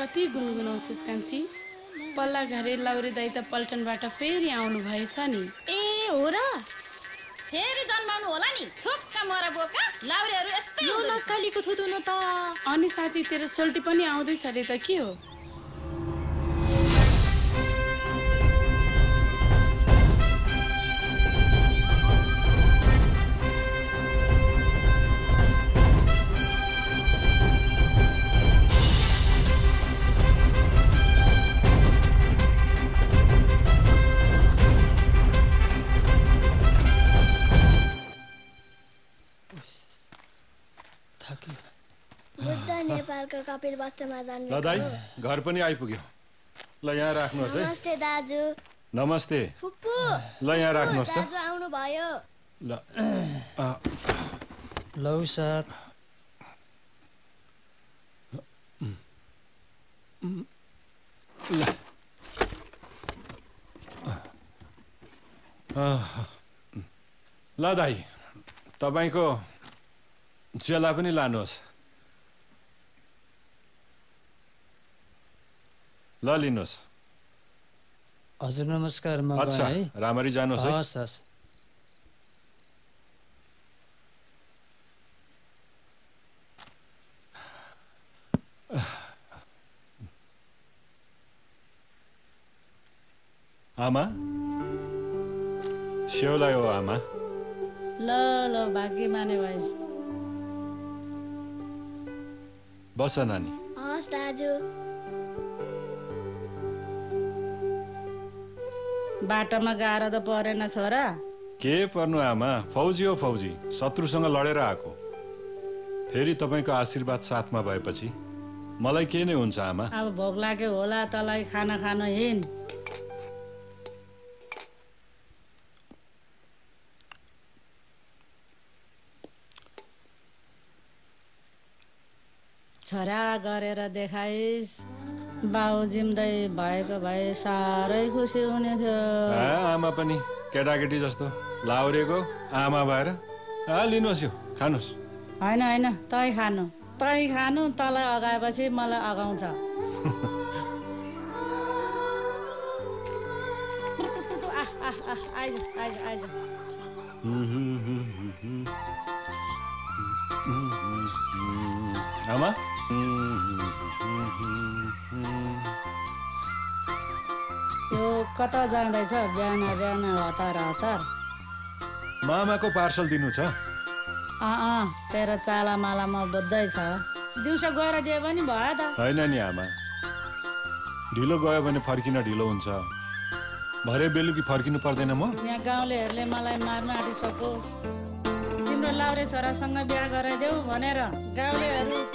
कति गुनगुनाउँछ कान्छी, पल्ला घरे लाउरे दाइ त पल्टनबाट फेरि आउनु भएछ नि। ए हो र, फेरि जन्माउनु होला नि। थुक्का मरा बोका लाउरेहरु यस्तै हो। यो नक्कलीको थुतुनो त। अनि साची तेरो सोल्टी पनि आउँदै छ रे त के हो? कपिल वस्तुमा जानु ल दाइ, घर पनि आइपुग्यो। ल यहाँ राख्नुहोस् है। नमस्ते दाजु। नमस्ते फुप्पू। ल यहाँ राख्नुहोस् त। दाजु आउनु भयो। ल लौ सर। ल दाइ, तपाईको चेला पनि लानुहोस्। ल लिनुहोस्। हजुर नमस्कार। म गए रामरी जानुहोस् है। हस् हस्। आमा सेउलाई हो आमा। ल ल भाग्य माने भएछ। बस नानी। हस् दाजु। बाटोमा गाह्रो त परेन छोरा? के पर्नु आमा, फौजी हो फौजी, शत्रुसँग लडेर आएको। फेरि तपाईँको आशीर्वाद साथमा भएपछि मलाई के नै हुन्छ आमा। अब भोक लाग्यो होला, तलाई खाना खान हिँड। छोरा गरेर देखाइस्, बाउ जिम्दै भएको भए साह्रै खुसी हुने थियो। आमा पनि केटाकेटी जस्तो लाउरेको आमा भएर। लिनुहोस् यो खानुहोस्। होइन होइन, तै खानु तै खानु, तँलाई अगाएपछि मलाई अगाउँछ। आइज आइज आइज। आमा यो कता जाँदैछ बिहान बिहान हतार हतार? मामाको पार्सल दिनु छ। अँ तेरो चाला मालामा बुझ्दै छ। दिउँसो गएर दिए पनि भयो त। होइन नि आमा, ढिलो गयो भने फर्किन ढिलो हुन्छ। भरे बेलुकी फर्किनु पर्दैन। म यहाँ गाउँलेहरूले मलाई मार्न आँटिसक्यो। तिम्रो लाउरे छोरासँग बिहा गराइदेऊ भनेर गाउँलेहरू